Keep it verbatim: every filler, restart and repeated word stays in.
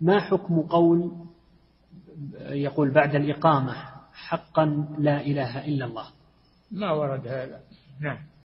ما حكم قول يقول بعد الإقامة حقا لا إله إلا الله؟ ما ورد هذا. نعم.